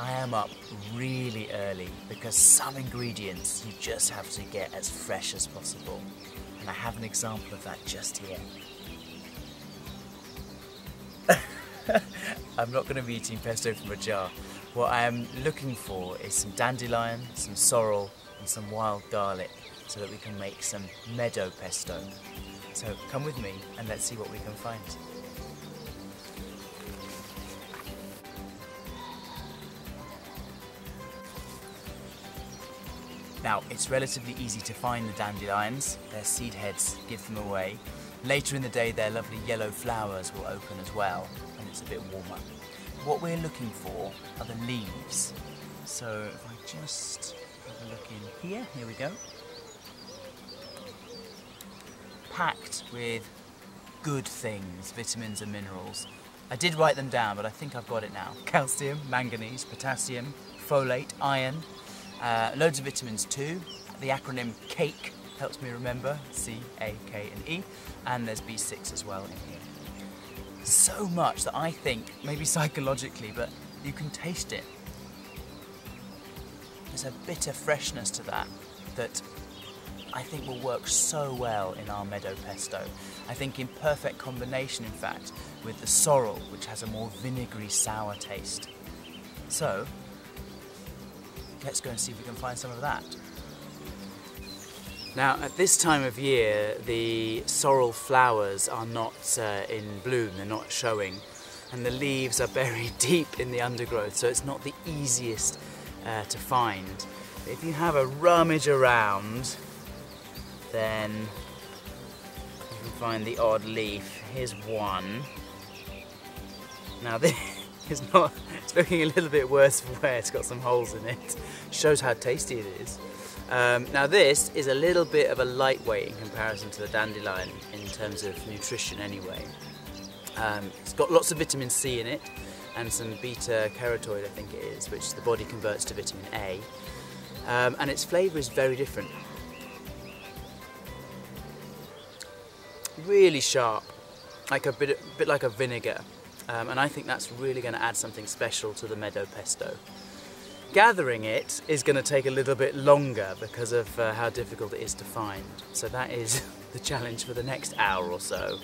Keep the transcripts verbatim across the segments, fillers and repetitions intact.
I am up really early because some ingredients you just have to get as fresh as possible. And I have an example of that just here. I'm not going to be eating pesto from a jar. What I am looking for is some dandelion, some sorrel and some wild garlic so that we can make some meadow pesto. So come with me and let's see what we can find. Now, it's relatively easy to find the dandelions. Their seed heads give them away. Later in the day, their lovely yellow flowers will open as well, and it's a bit warmer. What we're looking for are the leaves. So if I just have a look in here, here we go. Packed with good things, vitamins and minerals. I did write them down, but I think I've got it now. Calcium, manganese, potassium, folate, iron. Uh, loads of vitamins too. The acronym CAKE helps me remember, C, A, K and E, and there's B six as well in here. So much that I think, maybe psychologically, but you can taste it. There's a bitter freshness to that that I think will work so well in our meadow pesto. I think in perfect combination, in fact, with the sorrel, which has a more vinegary sour taste. So, let's go and see if we can find some of that. Now, at this time of year, the sorrel flowers are not uh, in bloom, they're not showing, and the leaves are buried deep in the undergrowth, so it's not the easiest uh, to find. But if you have a rummage around, then you can find the odd leaf. Here's one. Now, this It's not, it's looking a little bit worse for wear, it's got some holes in it. Shows how tasty it is. Um, now this is a little bit of a lightweight in comparison to the dandelion in terms of nutrition anyway. Um, it's got lots of vitamin C in it and some beta carotenoid, I think it is, which the body converts to vitamin A. Um, and its flavour is very different. Really sharp, like a bit, a bit like a vinegar. Um, and I think that's really going to add something special to the meadow pesto. Gathering it is going to take a little bit longer because of uh, how difficult it is to find. So that is the challenge for the next hour or so.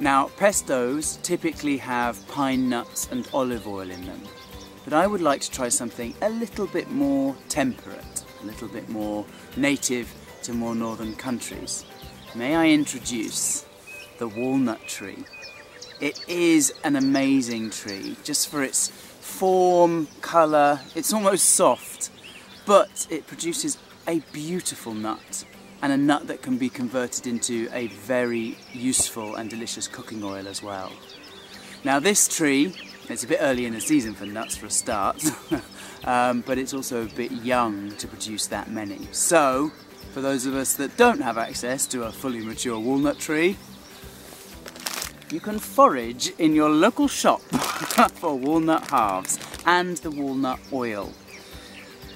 Now, pestos typically have pine nuts and olive oil in them, but I would like to try something a little bit more temperate, a little bit more native to more northern countries. May I introduce the walnut tree? It is an amazing tree, just for its form, colour, it's almost soft, but it produces a beautiful nut. And a nut that can be converted into a very useful and delicious cooking oil as well. Now this tree, it's a bit early in the season for nuts for a start, um, but it's also a bit young to produce that many. So, for those of us that don't have access to a fully mature walnut tree, you can forage in your local shop for walnut halves and the walnut oil.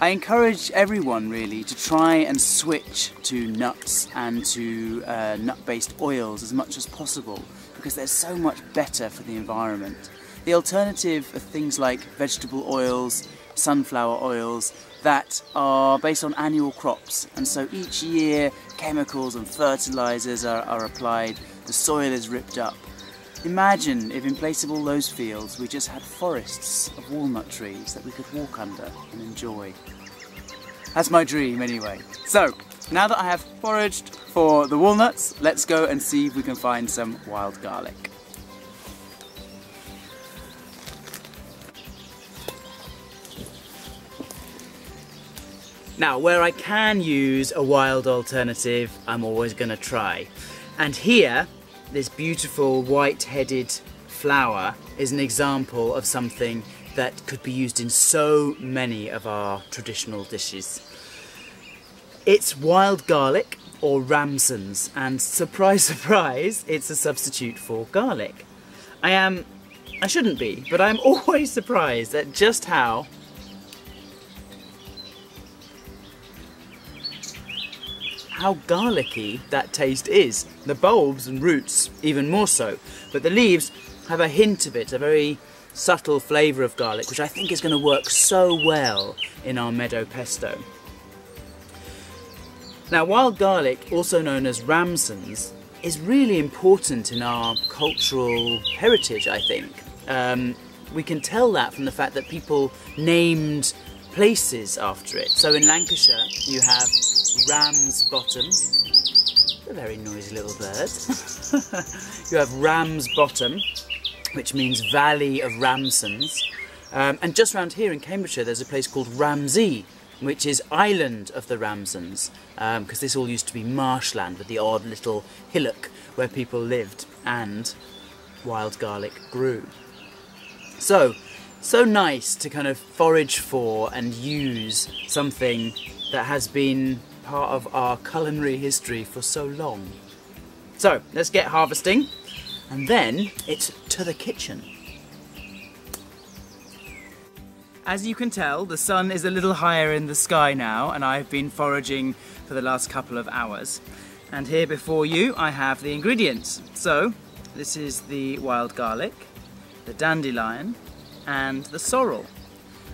I encourage everyone really to try and switch to nuts and to uh, nut-based oils as much as possible because they're so much better for the environment. The alternative are things like vegetable oils, sunflower oils that are based on annual crops, and so each year chemicals and fertilizers are, are applied, the soil is ripped up. Imagine if in place of all those fields we just had forests of walnut trees that we could walk under and enjoy. That's my dream anyway. So, now that I have foraged for the walnuts, let's go and see if we can find some wild garlic. Now, where I can use a wild alternative, I'm always going to try. And here, this beautiful white-headed flower is an example of something that could be used in so many of our traditional dishes. It's wild garlic, or Ramsons, and surprise, surprise, it's a substitute for garlic. I am, I shouldn't be, but I'm always surprised at just how how garlicky that taste is. The bulbs and roots even more so, but the leaves have a hint of it, a very subtle flavour of garlic, which I think is going to work so well in our meadow pesto. Now, wild garlic, also known as Ramsons, is really important in our cultural heritage, I think. Um, we can tell that from the fact that people named places after it. So in Lancashire you have Ramsbottom, a very noisy little bird. You have Ramsbottom, which means Valley of Ramsons. Um, and just around here in Cambridgeshire there's a place called Ramsey, which is Island of the Ramsons, because um, this all used to be marshland with the odd little hillock where people lived and wild garlic grew. So, so nice to kind of forage for and use something that has been part of our culinary history for so long. So let's get harvesting, and then it's to the kitchen. As you can tell, the sun is a little higher in the sky now, and I've been foraging for the last couple of hours. And here before you I have the ingredients. So this is the wild garlic, the dandelion and the sorrel.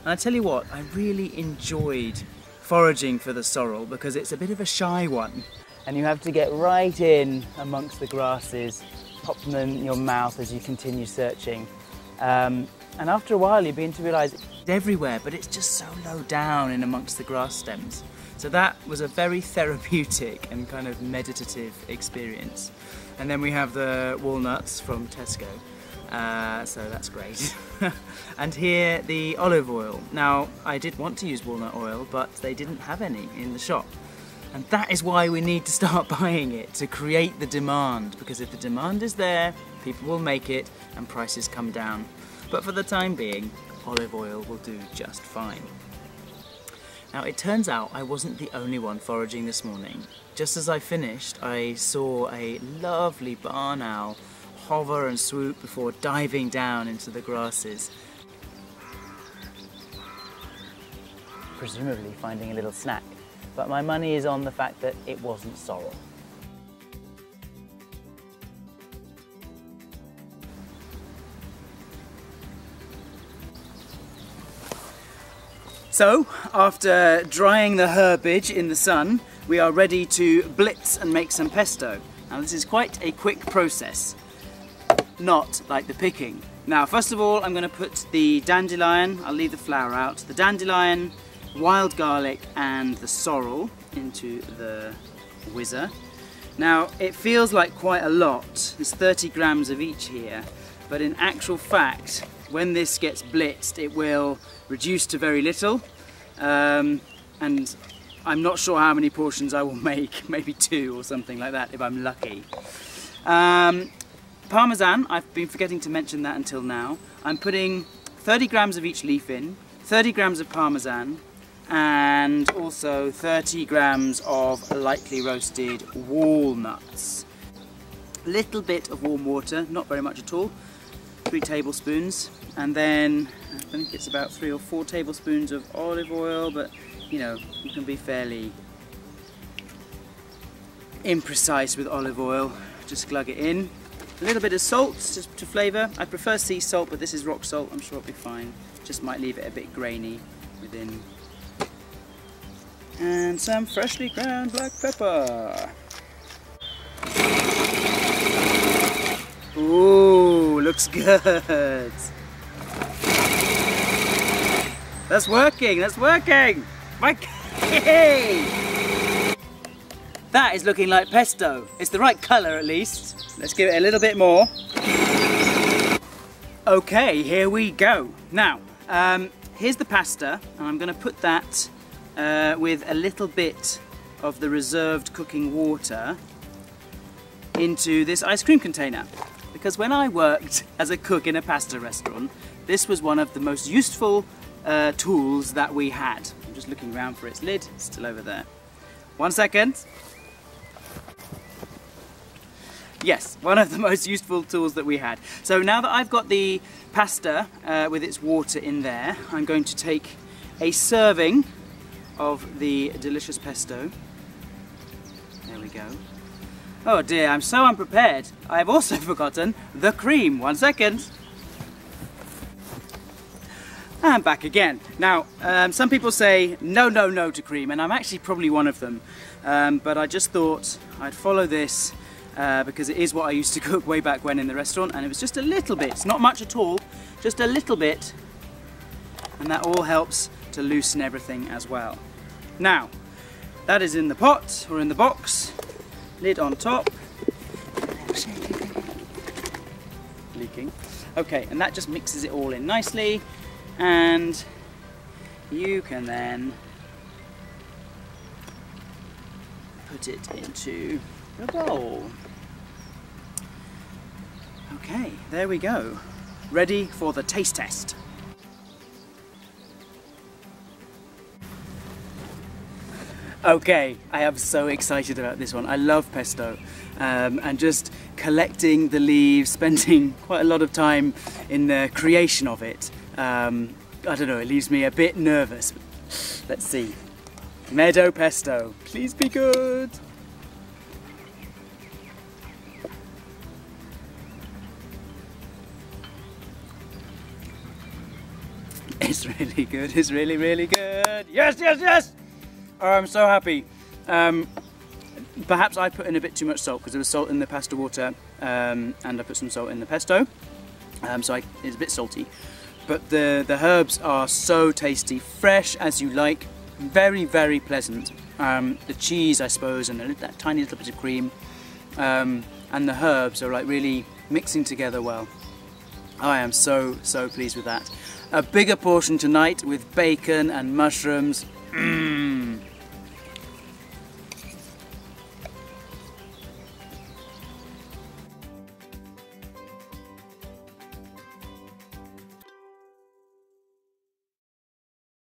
And I tell you what, I really enjoyed foraging for the sorrel because it's a bit of a shy one, and you have to get right in amongst the grasses, pop them in your mouth as you continue searching, um, and after a while you begin to realise it's everywhere, but it's just so low down in amongst the grass stems. So that was a very therapeutic and kind of meditative experience. And then we have the walnuts from Tesco, uh, so that's great. And here the olive oil. Now, I did want to use walnut oil, but they didn't have any in the shop, and that is why we need to start buying it, to create the demand, because if the demand is there, people will make it and prices come down. But for the time being, olive oil will do just fine. Now, it turns out I wasn't the only one foraging this morning. Just as I finished, I saw a lovely barn owl hover and swoop before diving down into the grasses, presumably finding a little snack, but my money is on the fact that it wasn't sorrel. So, after drying the herbage in the sun, we are ready to blitz and make some pesto. Now, this is quite a quick process, not like the picking. Now, first of all, I'm going to put the dandelion, I'll leave the flower out, the dandelion, wild garlic and the sorrel into the whizzer. Now, it feels like quite a lot, there's thirty grams of each here, but in actual fact, when this gets blitzed, it will reduce to very little, um, and I'm not sure how many portions I will make, maybe two or something like that if I'm lucky. Um, Parmesan, I've been forgetting to mention that until now. I'm putting thirty grams of each leaf in, thirty grams of Parmesan, and also thirty grams of lightly roasted walnuts. A little bit of warm water, not very much at all, three tablespoons, and then I think it's about three or four tablespoons of olive oil, but you know, you can be fairly imprecise with olive oil, just glug it in. A little bit of salt just to flavour. I prefer sea salt, but this is rock salt, I'm sure it'll be fine. Just might leave it a bit grainy within. And some freshly ground black pepper. Ooh, looks good. That's working, that's working! Mike! That is looking like pesto. It's the right colour at least. Let's give it a little bit more. Okay, here we go. Now, um, here's the pasta, and I'm going to put that uh, with a little bit of the reserved cooking water into this ice cream container. Because when I worked as a cook in a pasta restaurant, this was one of the most useful uh, tools that we had. I'm just looking around for its lid, it's still over there. One second. Yes, one of the most useful tools that we had. So now that I've got the pasta uh, with its water in there, I'm going to take a serving of the delicious pesto. There we go. Oh dear, I'm so unprepared. I've also forgotten the cream. One second. And back again. Now, um, some people say no, no, no to cream, and I'm actually probably one of them. Um, but I just thought I'd follow this uh, because it is what I used to cook way back when in the restaurant, and it was just a little bit, not much at all, just a little bit. And that all helps to loosen everything as well. Now, that is in the pot or in the box. Lid on top. Leaking. Okay, and that just mixes it all in nicely, and you can then put it into your bowl. Okay, there we go. Ready for the taste test. Okay, I am so excited about this one. I love pesto, um, and just collecting the leaves, spending quite a lot of time in the creation of it. Um, I don't know, it leaves me a bit nervous. Let's see. Meadow pesto, please be good. It's really good, it's really, really good. Yes, yes, yes! Oh, I'm so happy. Um, perhaps I put in a bit too much salt because there was salt in the pasta water, um, and I put some salt in the pesto, um, so I, it's a bit salty. But the, the herbs are so tasty, fresh as you like, very, very pleasant. Um, the cheese, I suppose, and a, that tiny little bit of cream, um, and the herbs are like really mixing together well. I am so, so pleased with that. A bigger portion tonight with bacon and mushrooms. Mm.